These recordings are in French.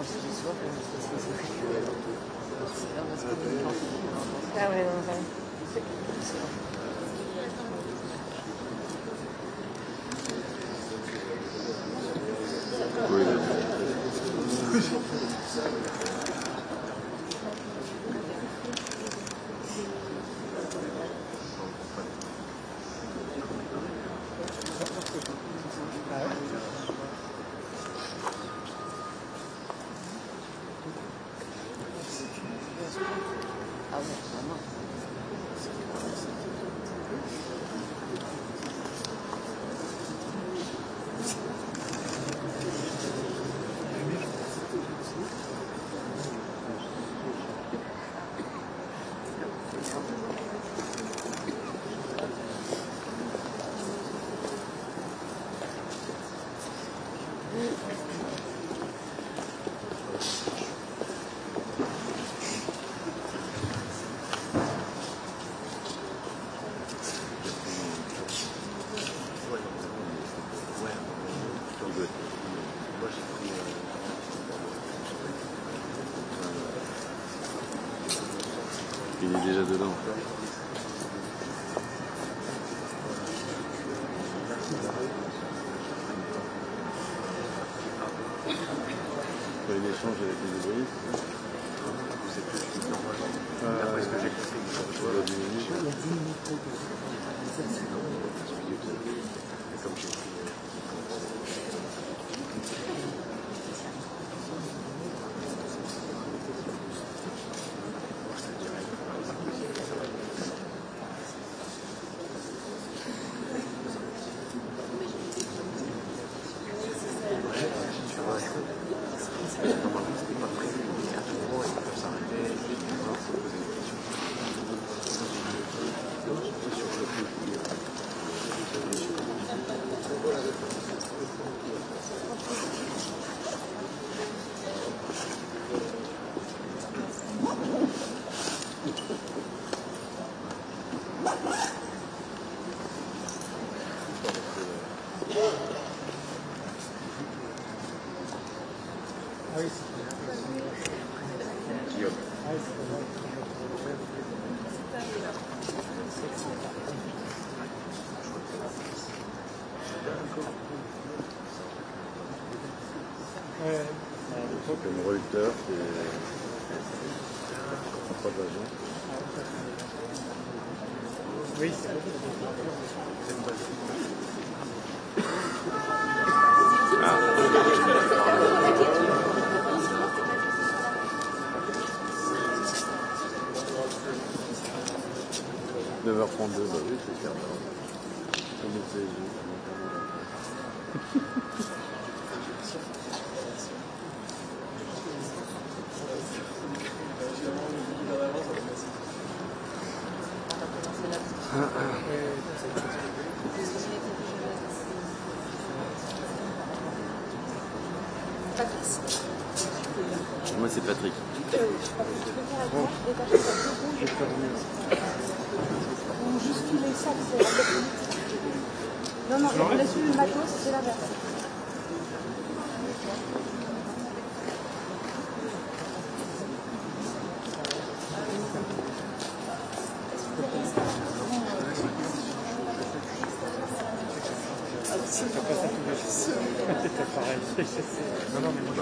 Constitution, c'est spécifique. C'est un aspect de la Constitution. Ah oui, oui, oui. Il est déjà dedans. Vous avez l'échange avec les ouvriers ? Vous êtes plus vite normalement. Après ce que j'ai compris, je vois la diminution. Comme j'ai pris. Comme relucteur, c'est en propagation. Oui, c'est bon. 9h32, bah oui, c'est clair. Moi c'est Patrick. Juste tous les sacs, c'est l'inverse. Non, non, on laisse le matos, c'est l'inverse. Non, non, mais moi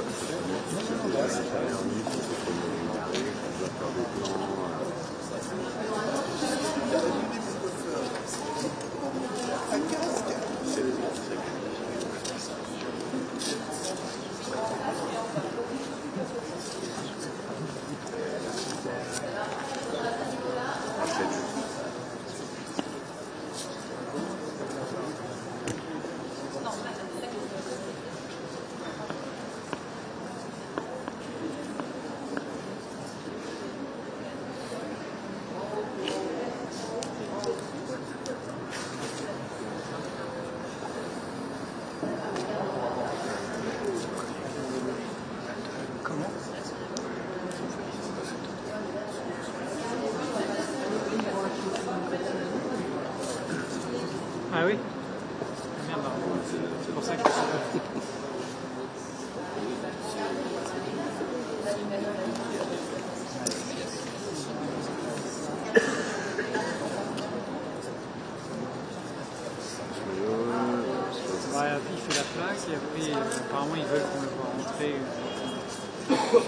Non,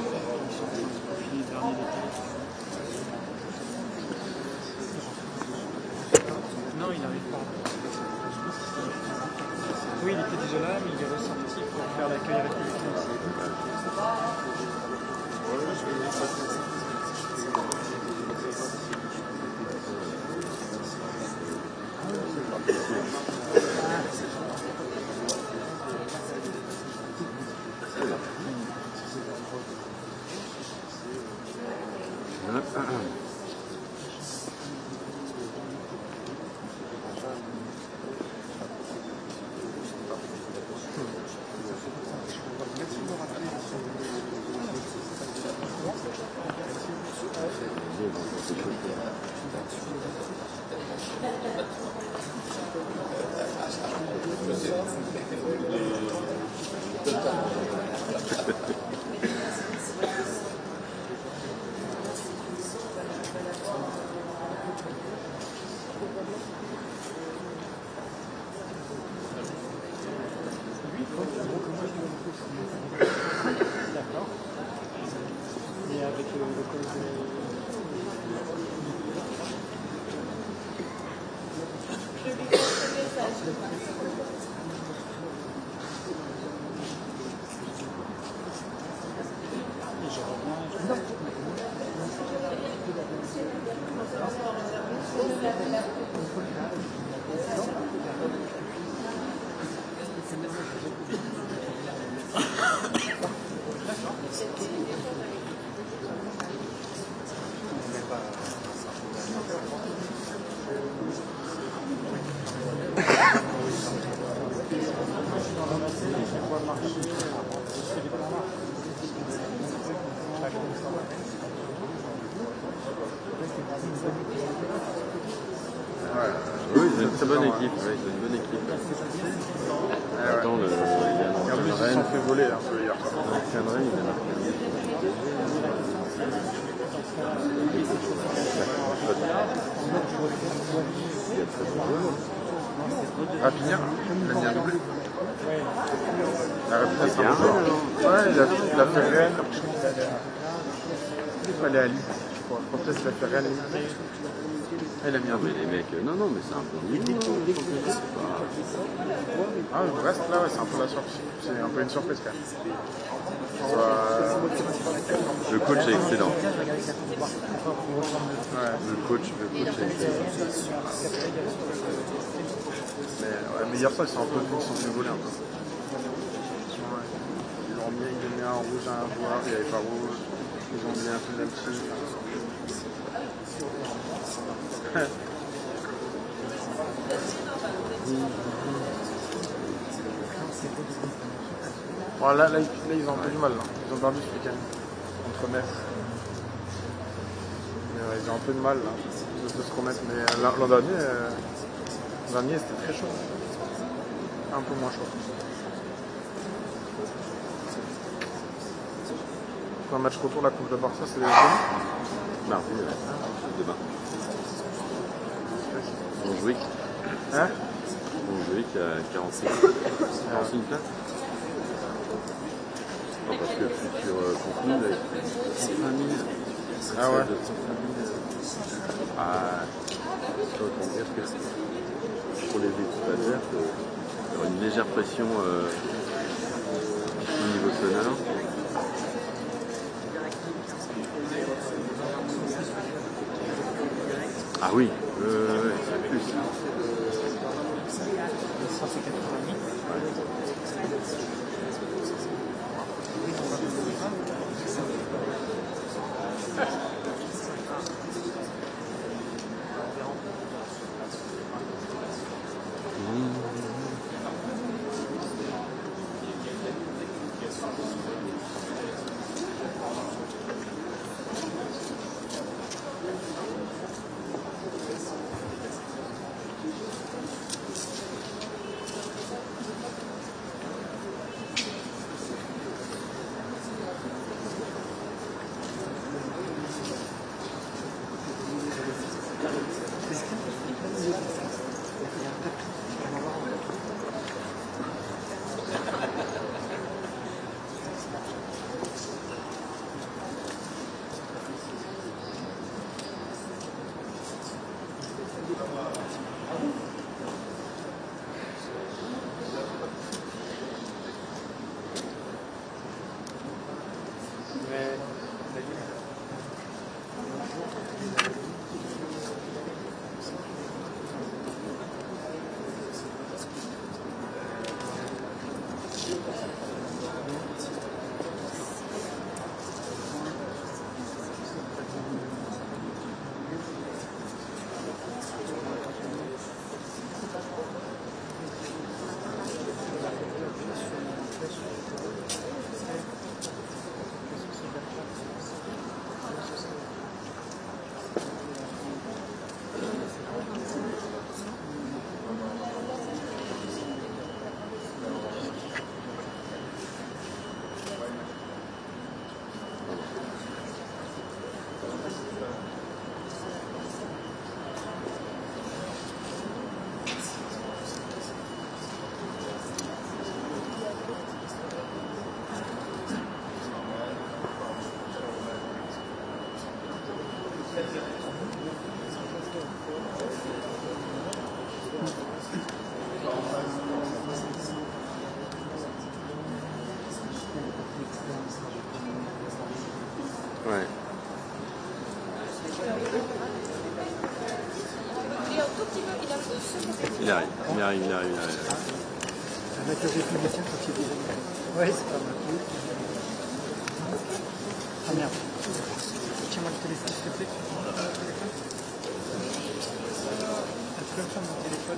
il n'arrive pas. Oui, il était déjà là, mais il est ressorti pour faire l'accueil républicain. Elle a bien mais les mecs, non, mais c'est un peu ah, le reste là, ouais, c'est un peu la surprise. C'est un peu une surprise quand même. Le coach est excellent. Ouais, le coach est excellent. Mais hier soir, ils sont un peu tous sur le volet. Ils l'ont mis, ils donnaient un rouge à un joueur, il n'y avait pas rouge. Ils ont mis un peu d'habitude. Bon, là, ils ont un peu du mal là. Ils ont perdu ce week-end contre Metz. Ils ont un peu de mal là de se remettre. Mais l'an dernier, c'était très chaud. Un peu moins chaud. Un match retour la Coupe de Barça, c'est mardi, demain. Montjuic. Hein? Montjuic à 46 places. Parce que futur contenu, là, ah ouais. Je peux dire que pour les équipes adverses, il y aura une légère pression au niveau sonore. Ah oui, c'est plus. Il arrive. Avec le républicain, quand il est... Oui, c'est pas mal. Ah merde. Tiens-moi le téléphone, s'il te plaît. Tu peux me faire mon téléphone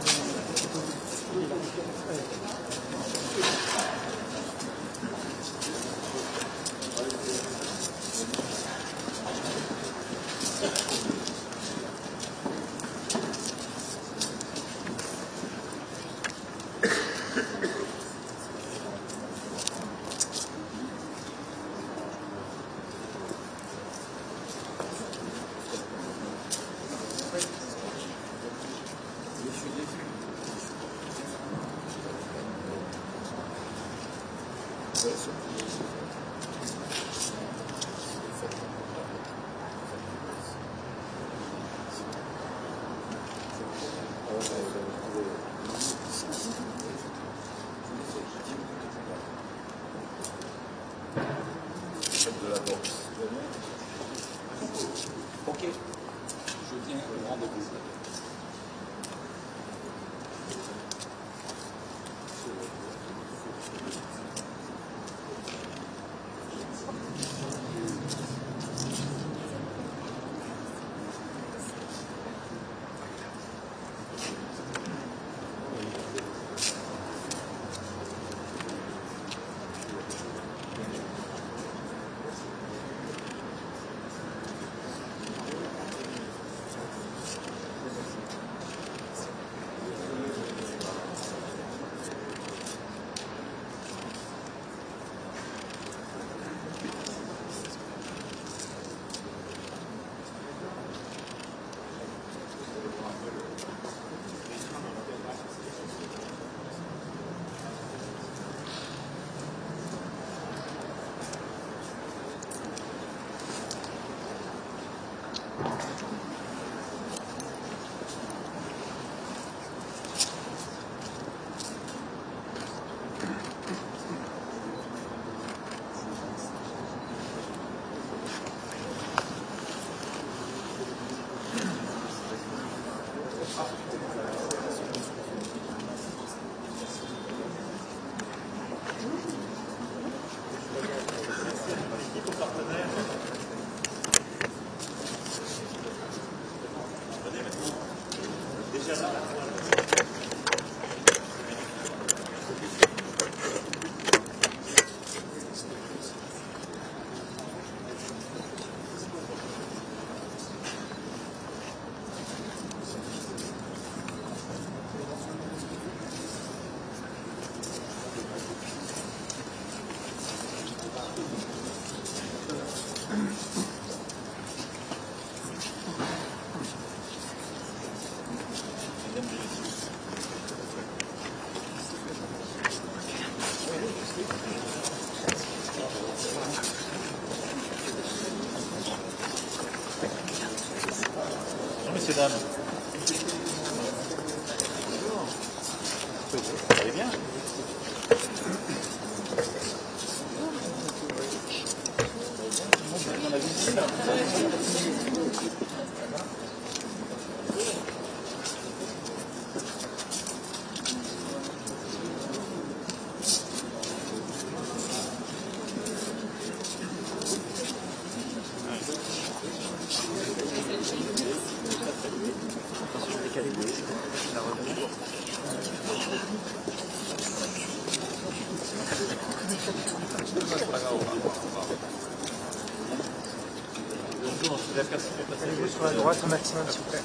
Sur la droite, un maximum, s'il vous plaît.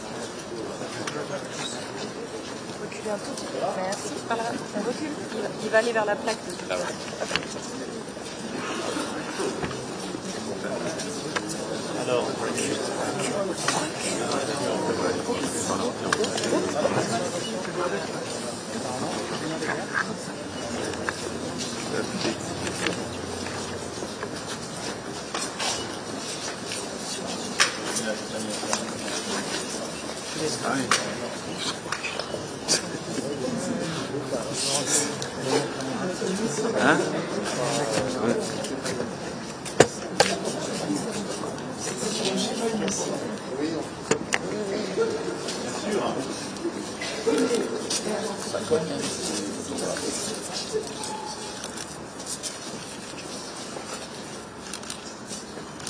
Reculez un tout petit peu. Merci. Par là, on recule. Il va aller vers la plaque. De... Là, ouais. Alors, hein?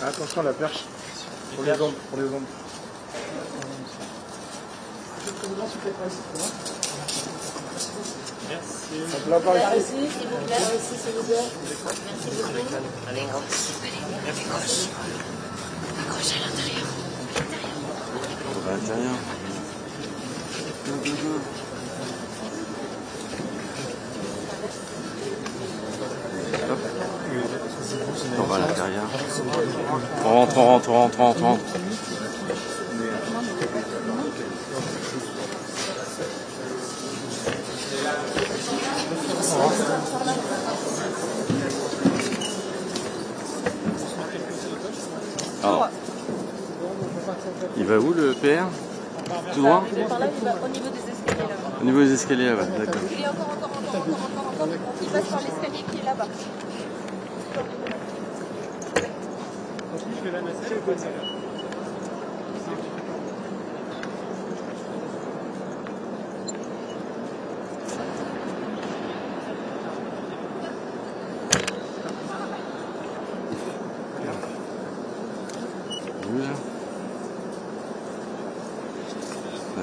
Attention à la perche. Pour les ombres, pour les ombres. Merci. S'il vous plaît. Merci beaucoup. Accrochez à l'intérieur. On va à l'intérieur. On va à l'intérieur. On rentre. Alors, il va où le PR? Tout droit? Au niveau des escaliers là-bas. Au niveau des escaliers là-bas, d'accord. Il est encore. Il passe par l'escalier qui est là-bas.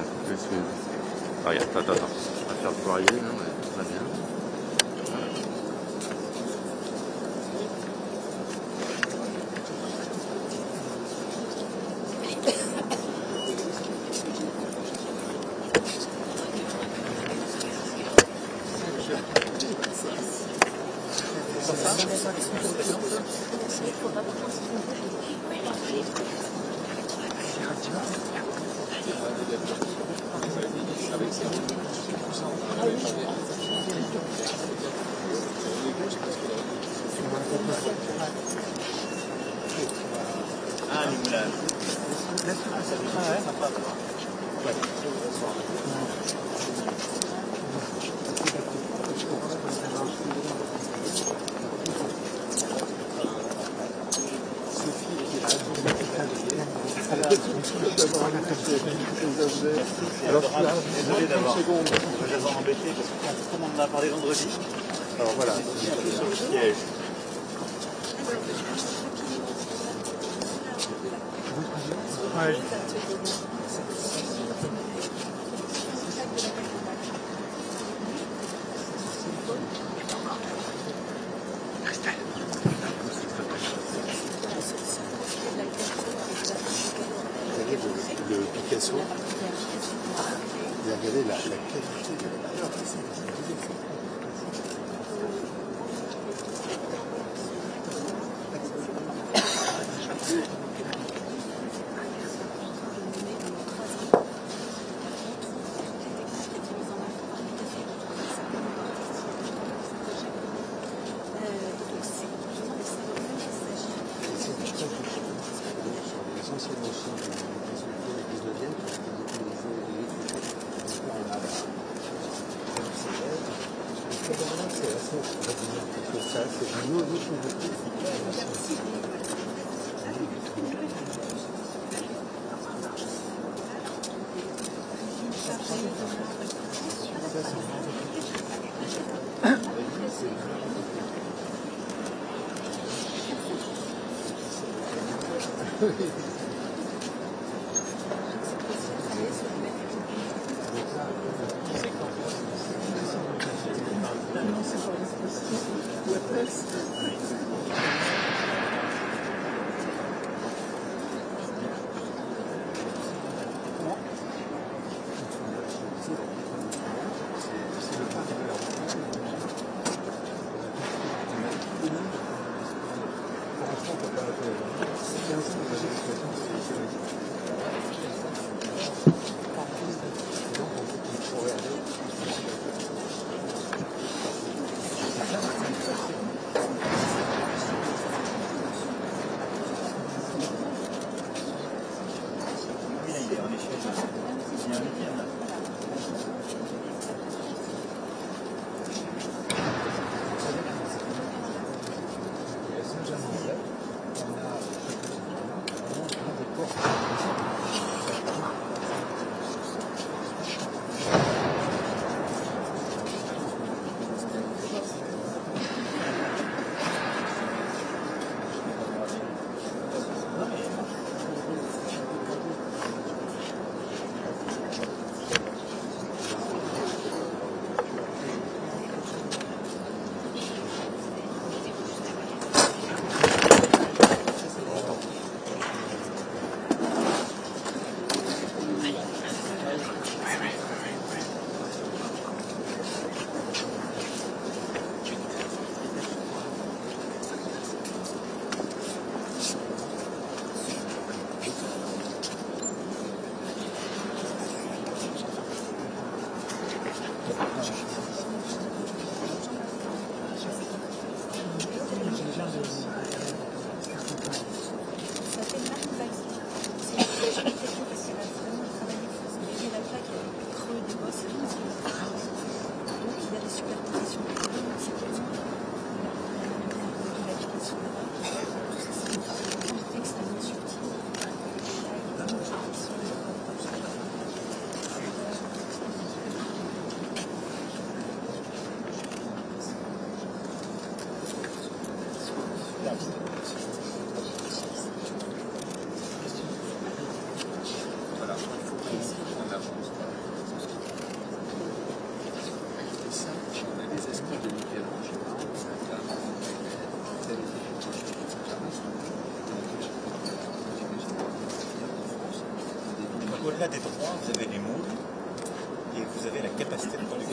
Ah, regarde, attends, je vais faire le poirier, là, ouais, très bien. Alors, désolé d'avoir. Je vais les embêter parce que quand on en a parlé vendredi. Alors voilà, c'est le piège. Ouais. au-delà des droits, vous avez les moules et vous avez la capacité de production.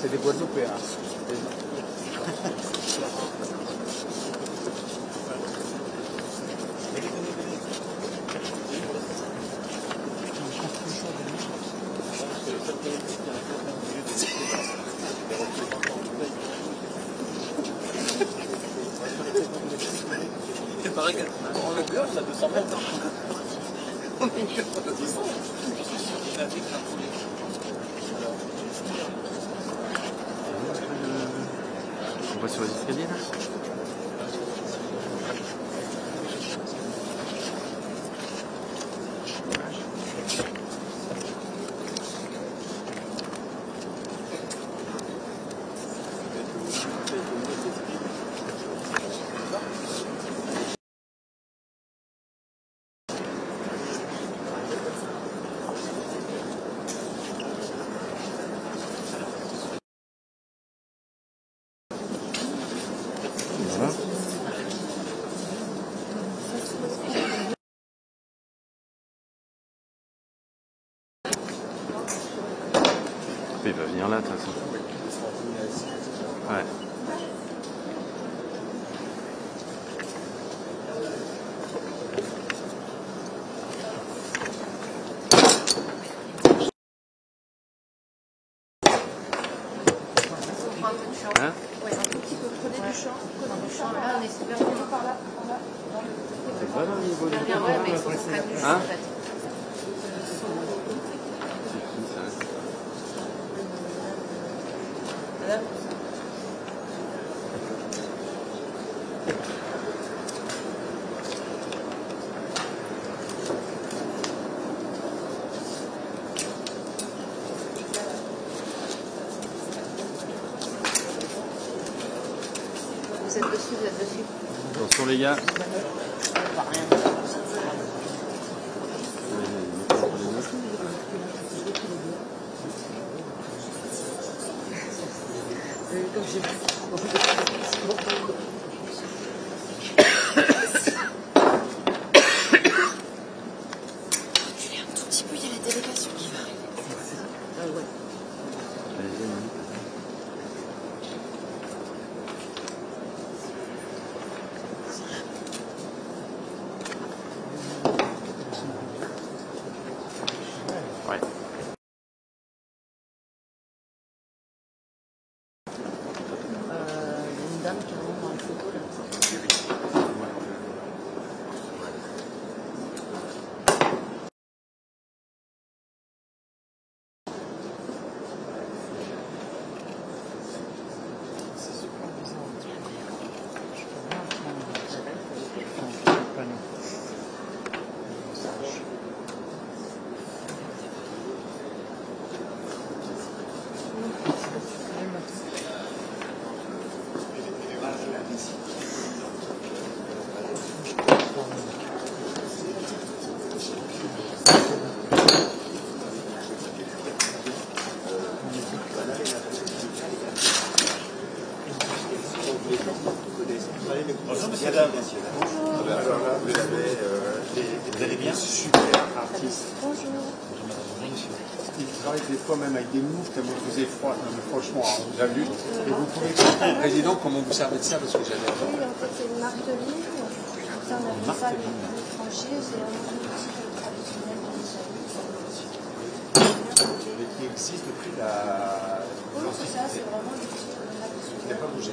C'est des Guadeloupéens. C'est pareil qu'en longueur, ça a 200 mètres. En longueur, ça a 200 mètres. Je suis sûr qu'il a dit que ça roulait. On va sur les escaliers là. Il va venir là de toute façon. Ouais. Hein? Ouais, un tout petit peu. Prenez du champ. Prenez du champ. Là, on est super bien par là. C'est pas dans le niveau du champ. Ouais, mais il faut qu'on prenne du champ en fait. Vous êtes dessus, vous êtes dessus. Attention les gars. Comme j'ai Allez, un tout petit peu, il y a la délégation qui va arriver. Ah ouais. Allez-y, Manu. Bonjour monsieur, madame. Bonjour. Vous allez bien, super artiste. Bonjour. Il travaille des fois même avec des mouches, tellement vous êtes froid. Non, mais franchement, vous avez vu. Et vous pouvez expliquer, président, comment vous servez de ça, parce que j'adore. Oui, en fait, c'est une marque de livre. Ça, on a fait ça avec une franchise et on a une musique traditionnelle dans les services. Qui existe depuis la... Oui, c'est ça, c'est vraiment... Il n'a pas bougé.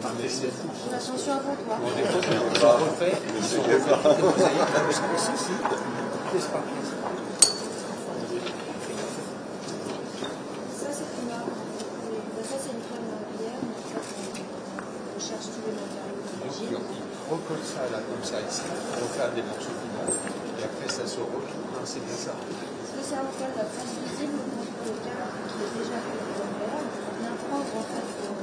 tranché. L'ascension avant toi. Ça, c'est une arme. Ça, c'est une crème d'arbière. On cherche tous les matériaux. On recolle ça là, comme ça, ici. On refait des morceaux filaments. Et après, ça se retrouve. C'est bien ça. Ce que ça va faire, la trace visible contre le cadre qui est déjà fait de l'envers, vient prendre en fait le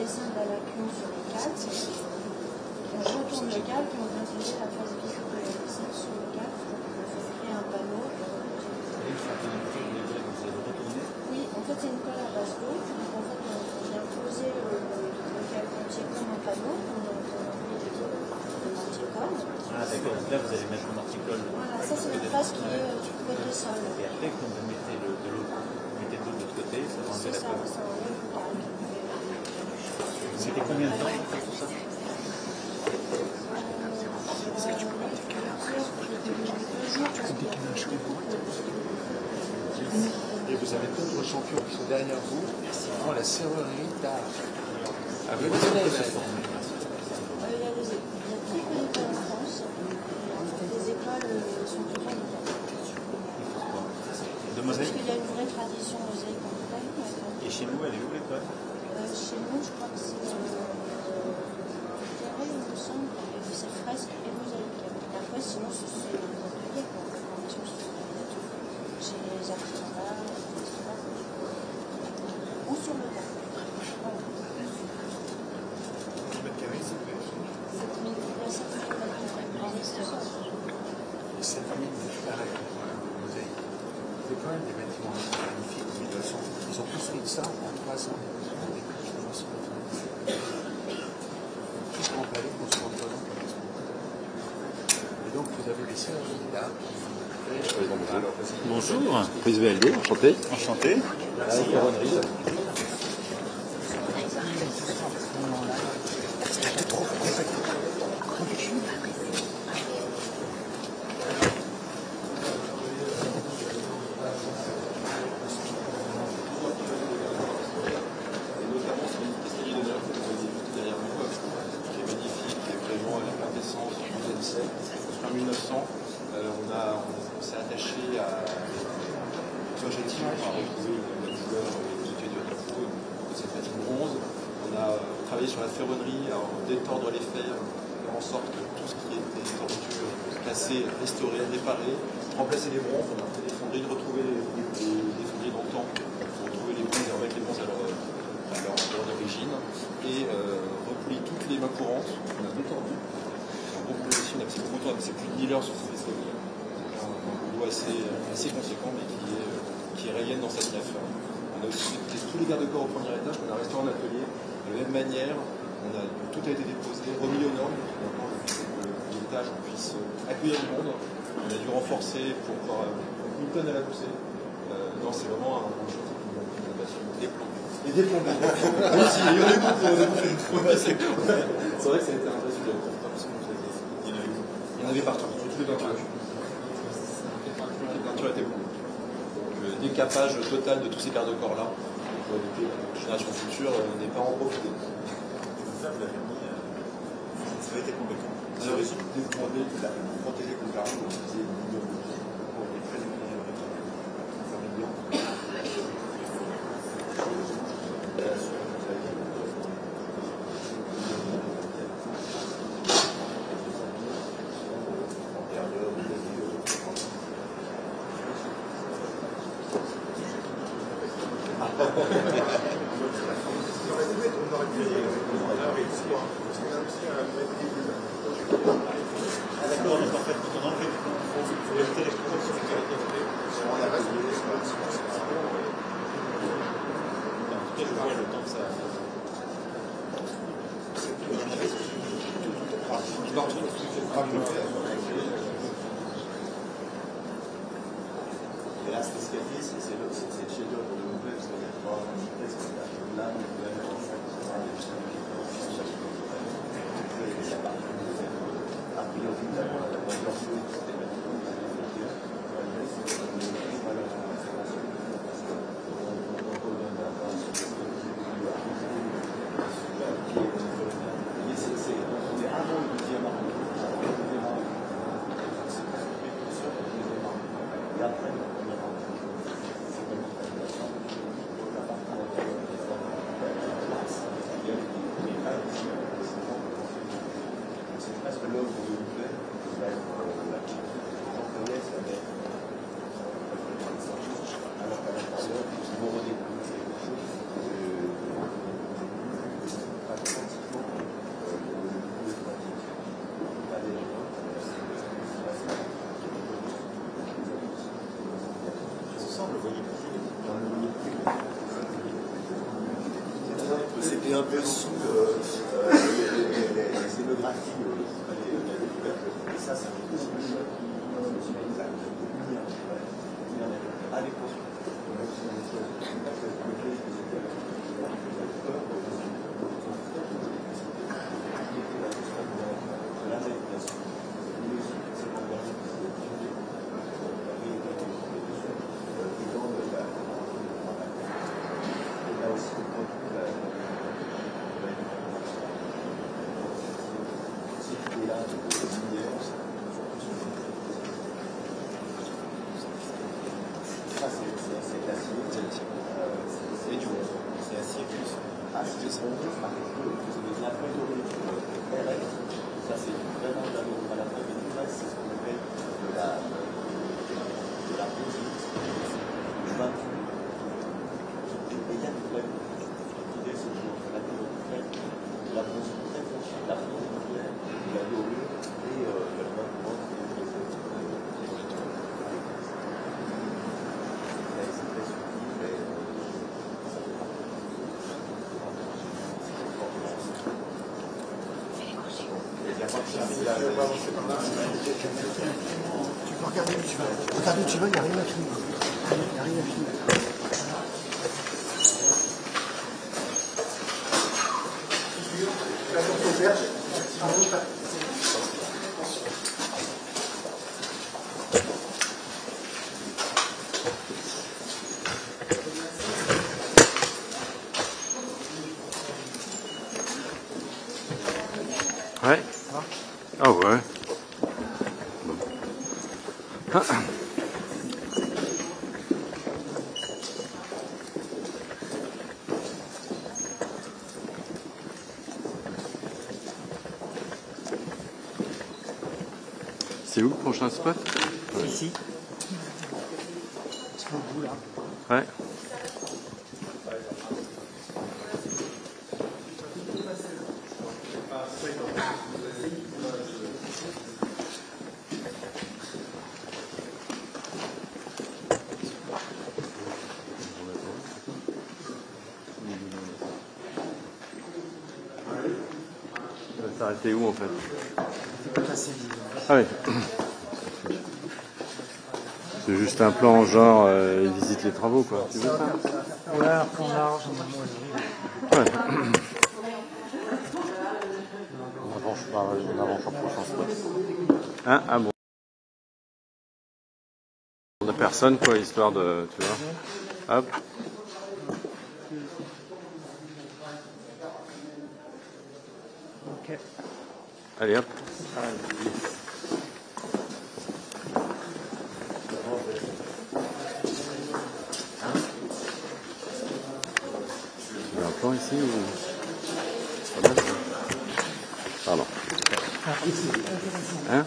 dessin de la lacune sur le cadre. On retourne le cadre et on vient utiliser la trace visible de la lacune sur le cadre. On fait créer un panneau. Oui, en fait, c'est une colle à base d'eau. En fait, on vient poser le cadre entier comme un panneau. Ah d'accord, là vous allez mettre le marticole. Voilà, ça c'est une trace qui est du côté sol. Et après quand vous mettez de l'eau de l'autre côté, ça va enlever la colle. C'était combien de temps pour ça? Est-ce que tu peux mettre des câlins après? Et vous avez d'autres champions qui sont derrière vous, dans la serrerie d'art. Avec les élèves. Chez nous, elle est où l'école? Chez nous, je crois que c'est carré, il me semble, avec ses fresques et mosaïques. Après, sinon, c'est chez les artisans là, ou sur le bas. Voilà. 7 m², c'est quoi? 7 000 m². 7 000 m², mosaïque. C'est quand même des bâtiments magnifiques. Ils ont construit ça en 3 ans. Tout Grand Palais construit en 3 ans. Et donc vous avez des serres là. Bonjour, prise VLD, enchanté. Enchanté. Merci. En 1900, on s'est attaché à l'objectif de retrouver la couleur des étudiants de la peau de cette patine bronze. On a travaillé sur la ferronnerie, à détordre les fers, faire en sorte que tout ce qui était tordu, cassé, restauré, réparé, remplacer les bronzes. On a fait des fonderies, retrouver les fonderies d'antan, retrouver les bronzes et remettre les bronzes à leur origine, et replier toutes les mains courantes. On a détordu. On a pris beaucoup de temps, c'est plus de 1000 heures sur ce festival. Un boulot assez conséquent, mais qui est rayé dans cette nef. On a aussi tous les garde-corps au premier étage, on a restauré en atelier. De la même manière, tout a été déposé, remis aux normes, pour que l'étage puisse accueillir le monde. On a dû renforcer pour pouvoir une tonne à la pousser. Non, c'est vraiment un jeu qui nous a passionné. Et des plombs. Aussi, il y en a beaucoup. C'est vrai que ça a été un vrai sujet. Il y en avait partout, sur toutes les peintures. Les peintures étaient bonnes. Donc, décapage total de tous ces garde-corps-là. Depuis la génération future, n'est pas en profité. Ça, vous l'avez mis. Ça a été compétent. Vous avez demandé de la protéger contre la roue. Vous disiez une vidéo pour les très éloignés avec la famille blanche. C'était un peu sous les scénographies de la découverte, et ça, c'est un peu sous le choc qui m'a exact. Avec conscience. Tu peux regarder où tu veux. Regarde où tu veux, il n'y a rien à filmer. Il n'y a rien à filmer. C'est où le prochain spot? Ici. C'est au bout là. Ouais. On va s'arrêter où en fait? C'est pas passé vite. Ah oui. C'est juste un plan genre ils visitent les travaux quoi. Tu veux ça? Ouais, un plan large. Ouais. On avance en prochain spot. Hein? Ah bon. De personne quoi, histoire de, tu vois. Hop. Ok. Allez hop. Ici ou pas mal, pardon. Hein?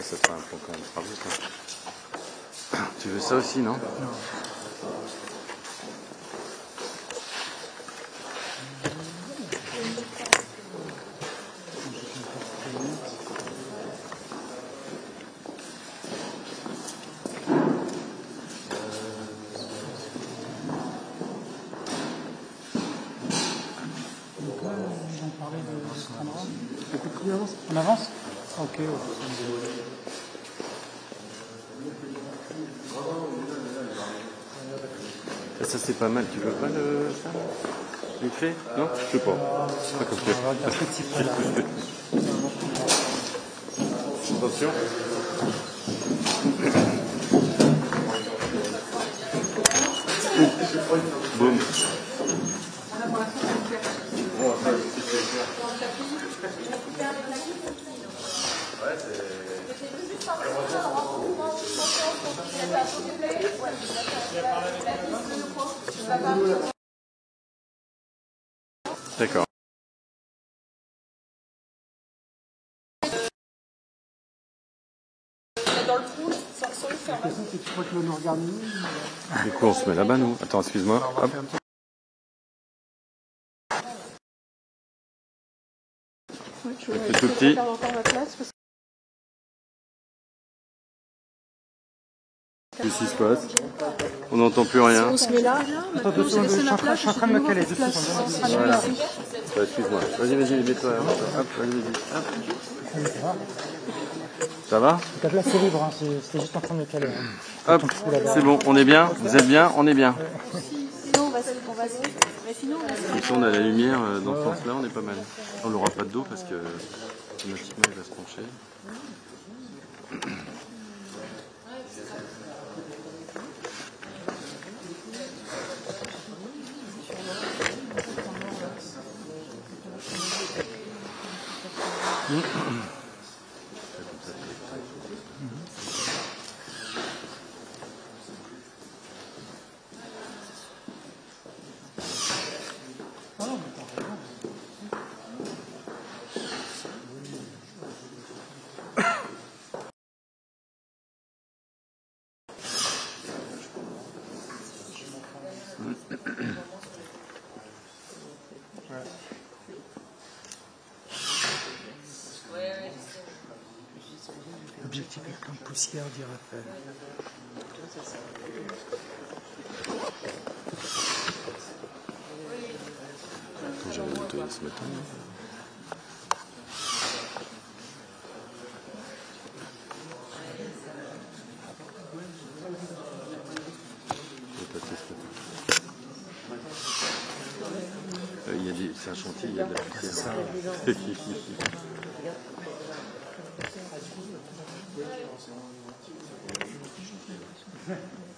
Ça sera un plan quand même travaux. Tu veux ça aussi, non? Non. On avance? Ok, ouais. Ça c'est pas mal, tu veux pas le... Tu le fais? Non? Je sais pas. Pas comme ça. Attention. Boum. D'accord. Dans le trou, sur le sol, Les courses, mais là-bas, nous. Attends, excuse-moi. C'est tout petit. Qu'est-ce qui se passe? On n'entend plus rien. On se met là. Je suis en train de me caler. Voilà. Excuse-moi. Vas-y, vas-y, mets-toi. Hop, vas-y, vas-y. Ça va? Ta place est libre, c'était juste en train de me caler. Hop, c'est bon, on est bien? Vous êtes bien? On est bien. Sinon, on va se... Si on a la lumière dans ce sens-là, on est pas mal. On n'aura pas de dos parce que automatiquement, il va se pencher. Objectif est plein de poussière, dit Raphaël. Attends, j'ai remonté ce matin. C'est un chantier, il y a de la poussière.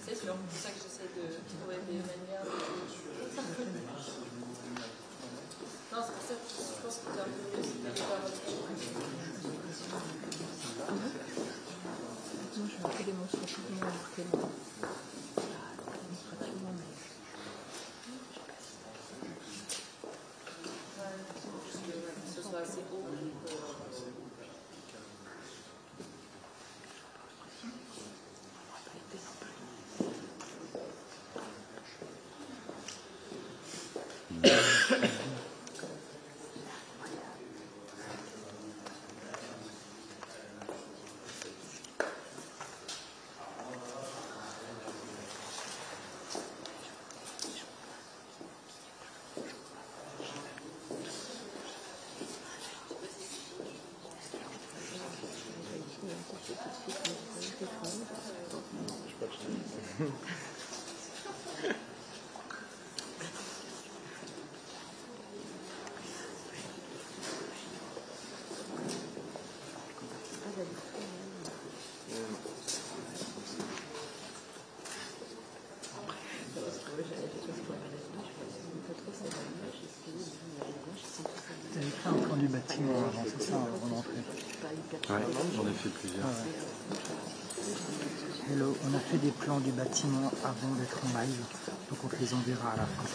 C'est sûr, c'est ça que j'essaie de trouver des manières de... Non, c'est pour ça que je pense que je vais marquer des monstres, je vais marquer des monstres. Du bâtiment, c'est ça, avant d'entrer. Oui, j'en ai fait plusieurs. Ah ouais. Hello, on a fait des plans du bâtiment avant d'être en live, donc on te les enverra à la fin.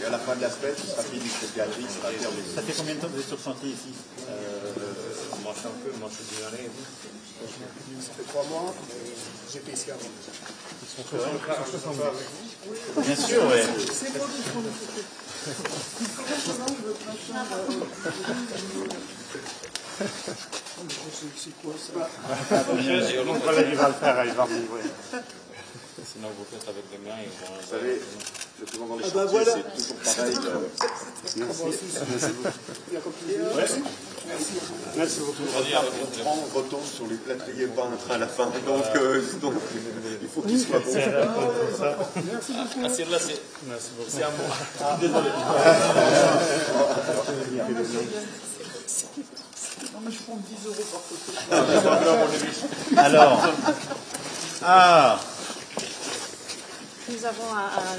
Et à la fin de la semaine, ce sera fini cette galerie. Ça fait combien de temps que vous êtes sur chantier ici? c'est un peu, moi je suis déjà allé. Ça fait 3 mois, j'étais ici avant. Ils sont tous en bas avec vous. Bien sûr, oui. C'est pour nous qu'on le fait. C'est quoi ça? Le Grand Palais, il va le faire, il va rouvrir. Sinon, vous faites avec les mains et vous... Vous savez, je suis toujours dans les chantiers, voilà. C'est toujours pareil. Merci. Merci beaucoup. Merci beaucoup. On retourne sur les plâtriers, pas un train à la fin. Donc, il faut qu'il soit bon. Merci beaucoup. Merci beaucoup. C'est à moi. Désolé. Non, mais je prends 10 euros par côté. Alors... Ah, nous avons à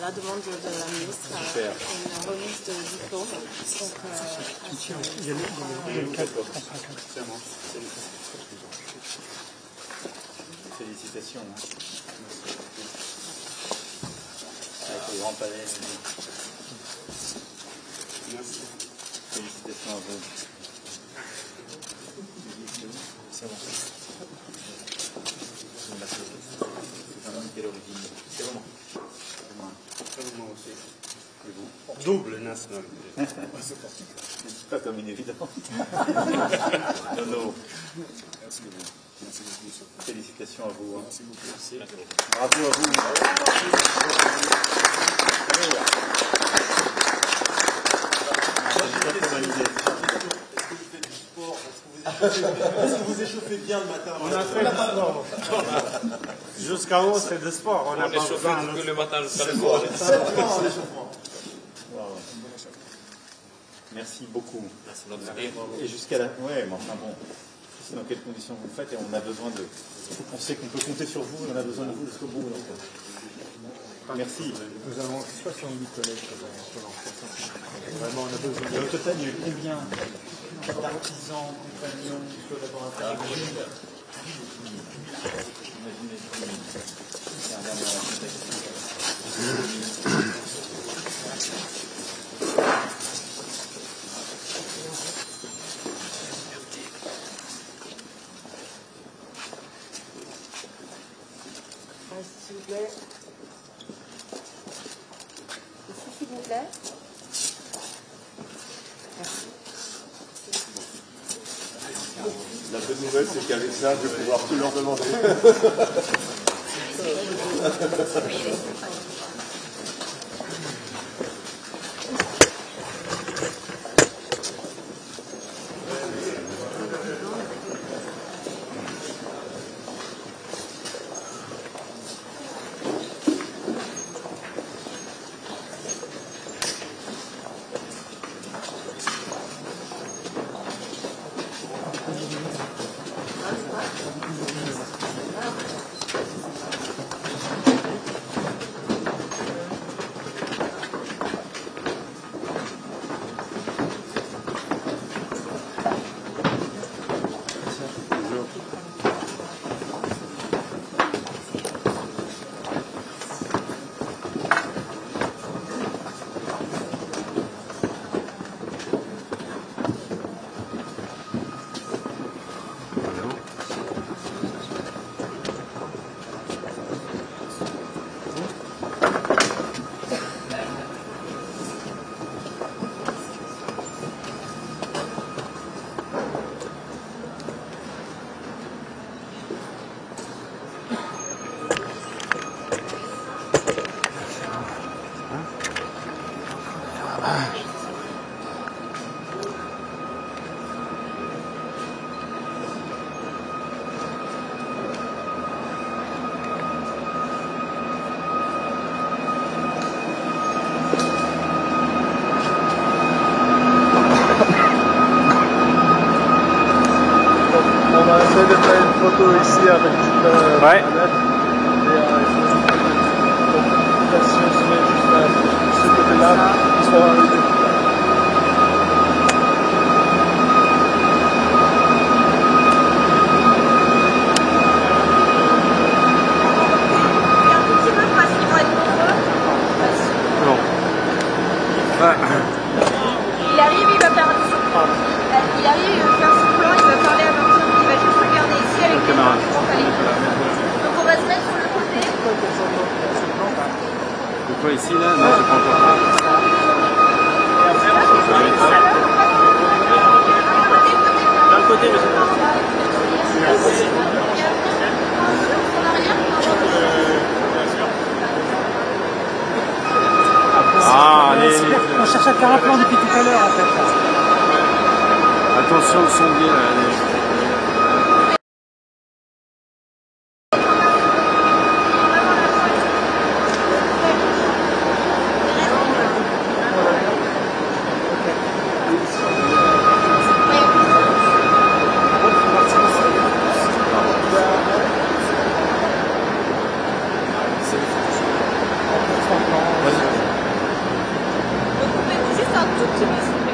la demande de la ministre une remise de diplôme. Donc, il y a félicitations. Avec le Grand Palais. Merci. Félicitations à vous. C'est bon. C'est vraiment. Double nationalité. C'est pas comme une évidence. Non, non. Merci beaucoup. Félicitations à vous. Merci beaucoup. Bravo à vous. Est-ce que vous échauffez bien le matin? On a fait le sport. Jusqu'à où c'est de sport? On a échauffé le matin jusqu'à le soir. Merci beaucoup. Et jusqu'à la... Ouais, mais enfin bon, je sais dans quelles conditions vous le faites et on a besoin de... On sait qu'on peut compter sur vous et on a besoin de vous jusqu'au bout. Merci. Nous avons 68 collègues sur l'enfant. Vraiment, on a besoin de... Au total, il y a eu combien d'artisans, compagnons, collaborateurs? S'il vous plaît. S'il vous plaît. Merci. La bonne nouvelle, c'est qu'avec ça, je vais pouvoir tout leur demander. Ici avec toute la planète. Et si on se met juste à ce côté-là, on se va arriver. Il arrive, il va faire son plan. C'est toi ici là? Non, j'ai pas encore. D'un côté, mais c'est pas. On cherche à faire un plan depuis tout à l'heure en fait. Attention au sondier là, allez. Tout petit peu, s'il vous plaît.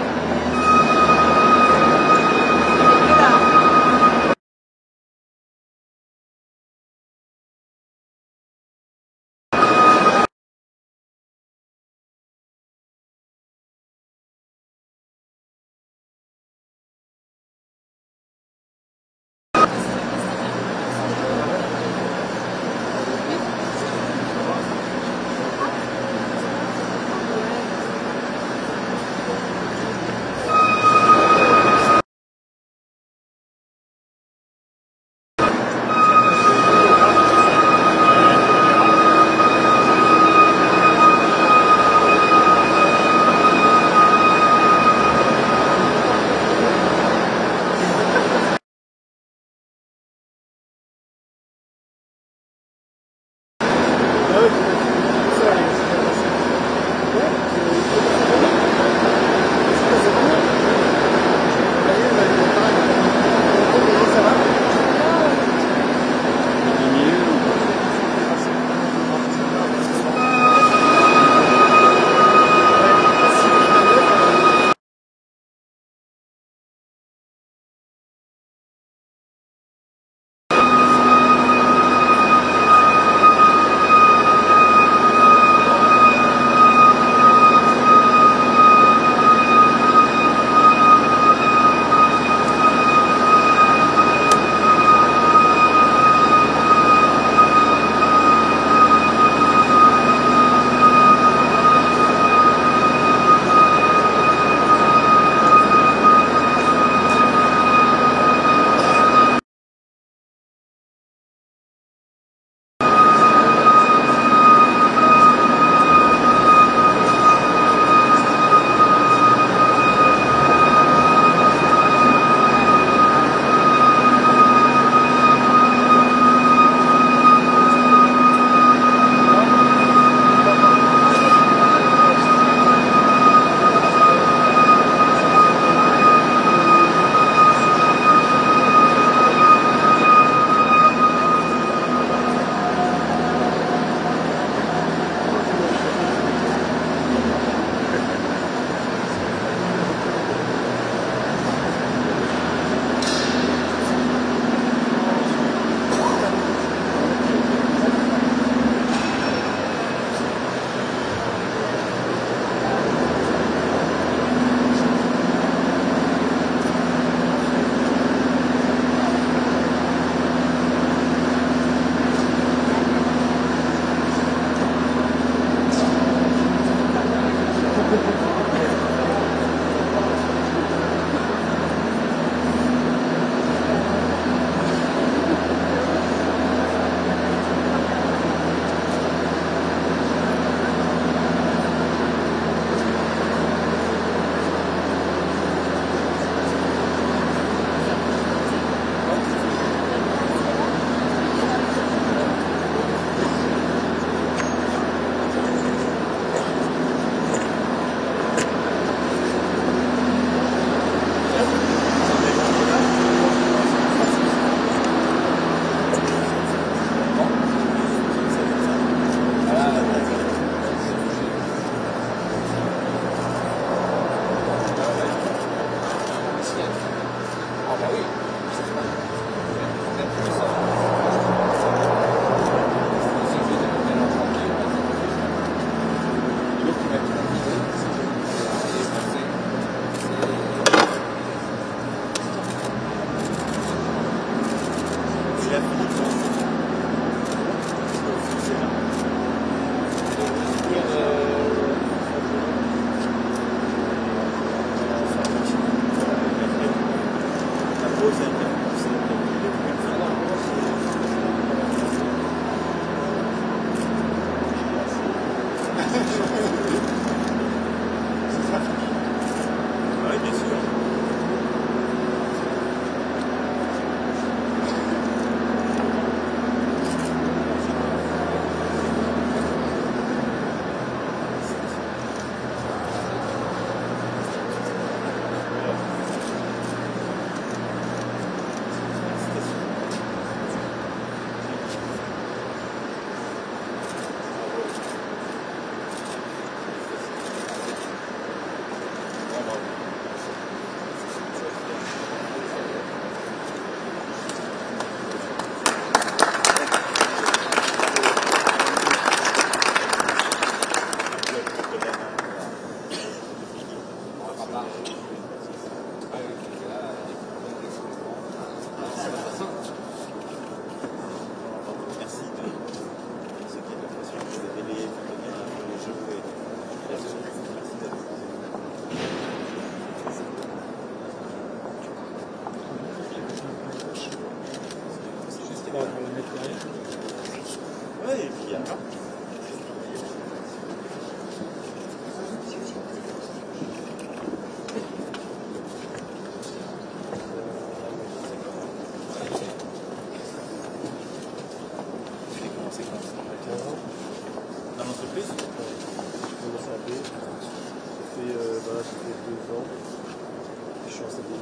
franchement, c'est beau.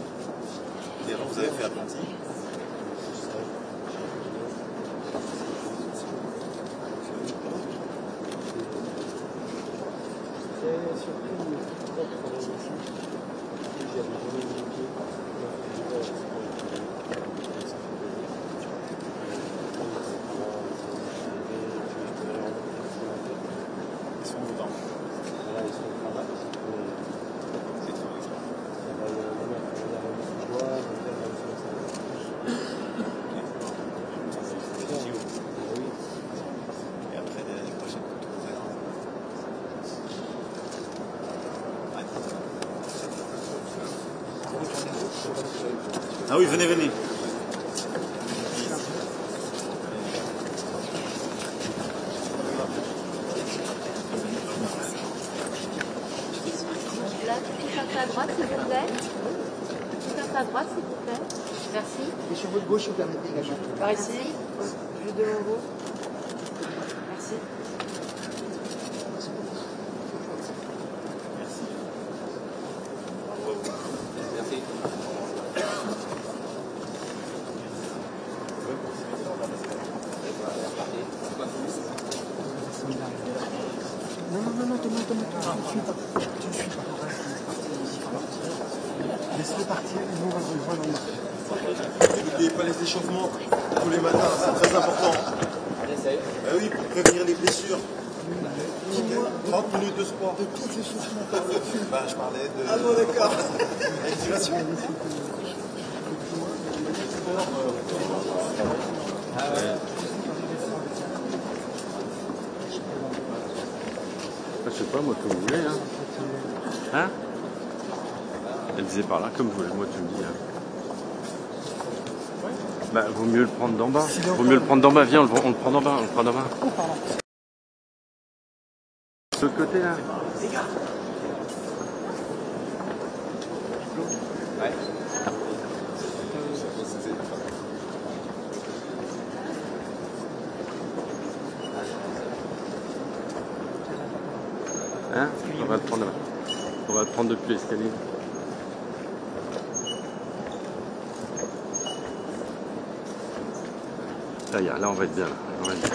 D'ailleurs, vous avez fait Atlantique. Ah oui, venez, venez. Là, tout à droite, s'il vous plaît. Merci. Et sur votre gauche, vous permettez également. Par ici, juste devant vous. Merci. Laissez-le partir et nous on va vous rejoindre en marche. N'oubliez pas les échauffements tous les matins, c'est très important. Oui, pour prévenir les blessures. 30 minutes de sport. De tous les échauffements je parlais de... Ah non, d'accord. L'activation. Ah ouais. Je sais pas, moi, comme vous voulez, hein. Hein? Elle disait par là, comme vous voulez, moi, tu me dis, hein. Bah, vaut mieux le prendre d'en bas. Vaut mieux le prendre d'en bas, viens, on le prend d'en bas, on le prend d'en bas. De l'autre côté, là. Les gars. Ouais. Hein? On va le prendre depuis l'escalier. Là, on va être bien. Là. On va être bien.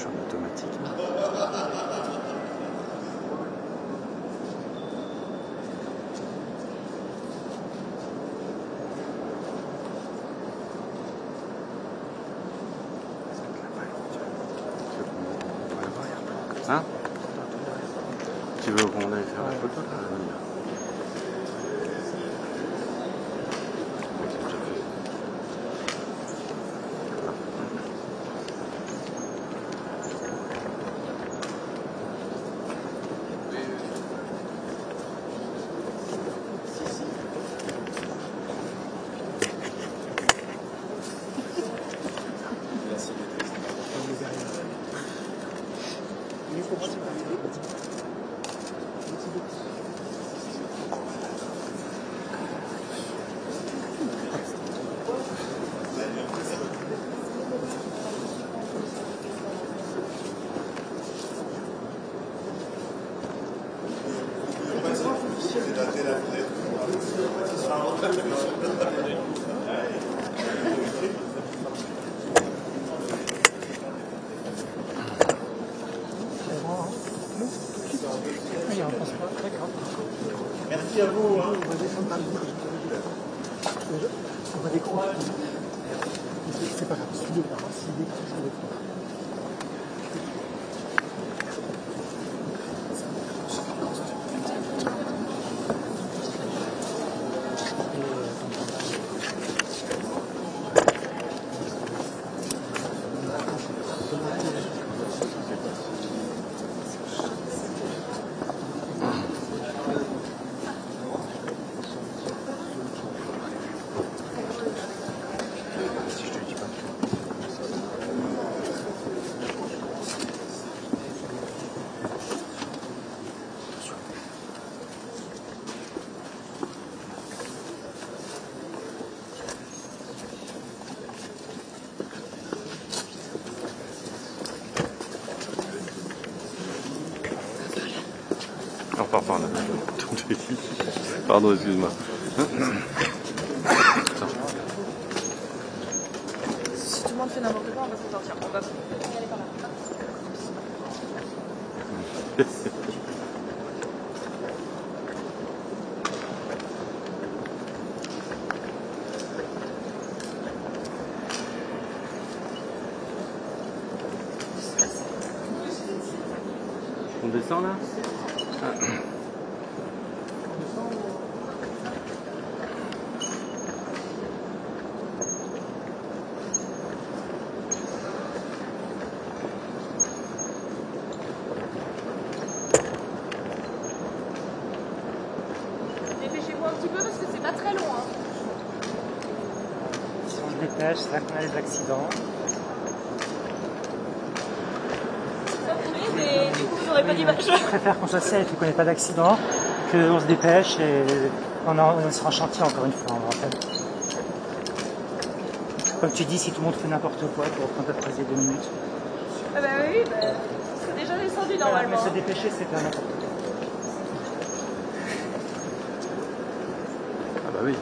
marche en automatique. Hein? Tu veux qu'on aille faire la photo là? Merci à vous, hein. On va descendre par le bout. On va décrocher. C'est pas grave, c'est bien. C'est bien, je vais prendre. Pardon, excuse-moi. Si tout le monde fait n'importe quoi, on va se sortir. On va aller par là. On descend là ? C'est la première des accidents. Ça pourrit, mais du coup, vous n'aurez pas d'image. Je préfère qu'on soit safe et qu'on n'ait pas d'accident, qu'on se dépêche et on sera en chantier encore une fois, on rappelle. Comme tu dis, si tout le monde fait n'importe quoi, pour reprendre à 13 et 2 minutes. Ah bah oui, bah, c'est déjà descendu normalement. Mais se dépêcher, c'est pas n'importe quoi. Ah bah oui.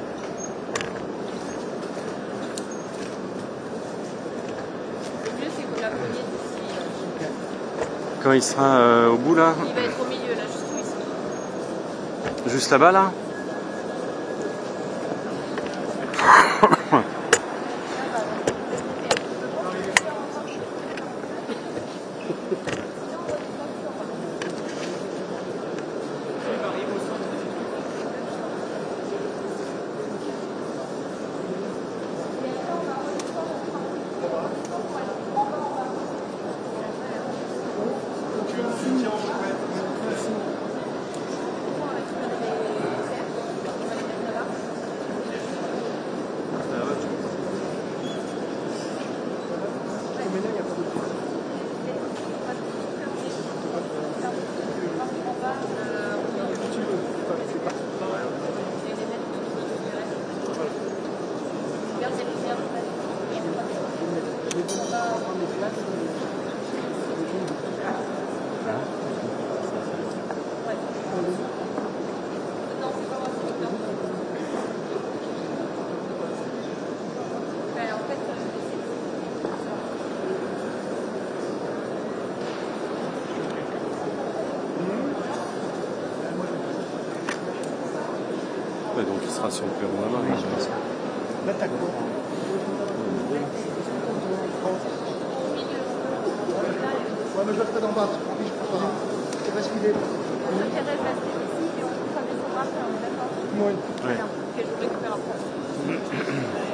Quand il sera au bout là? Il va être au milieu là, juste où il sera. Juste là-bas là? l'administration pérou-marocaine. Ouais, mais je vais peut-être en bas. C'est parce qu'il est. Je vais rester ici et on peut travailler sur le bras. Oui. Que je récupère après.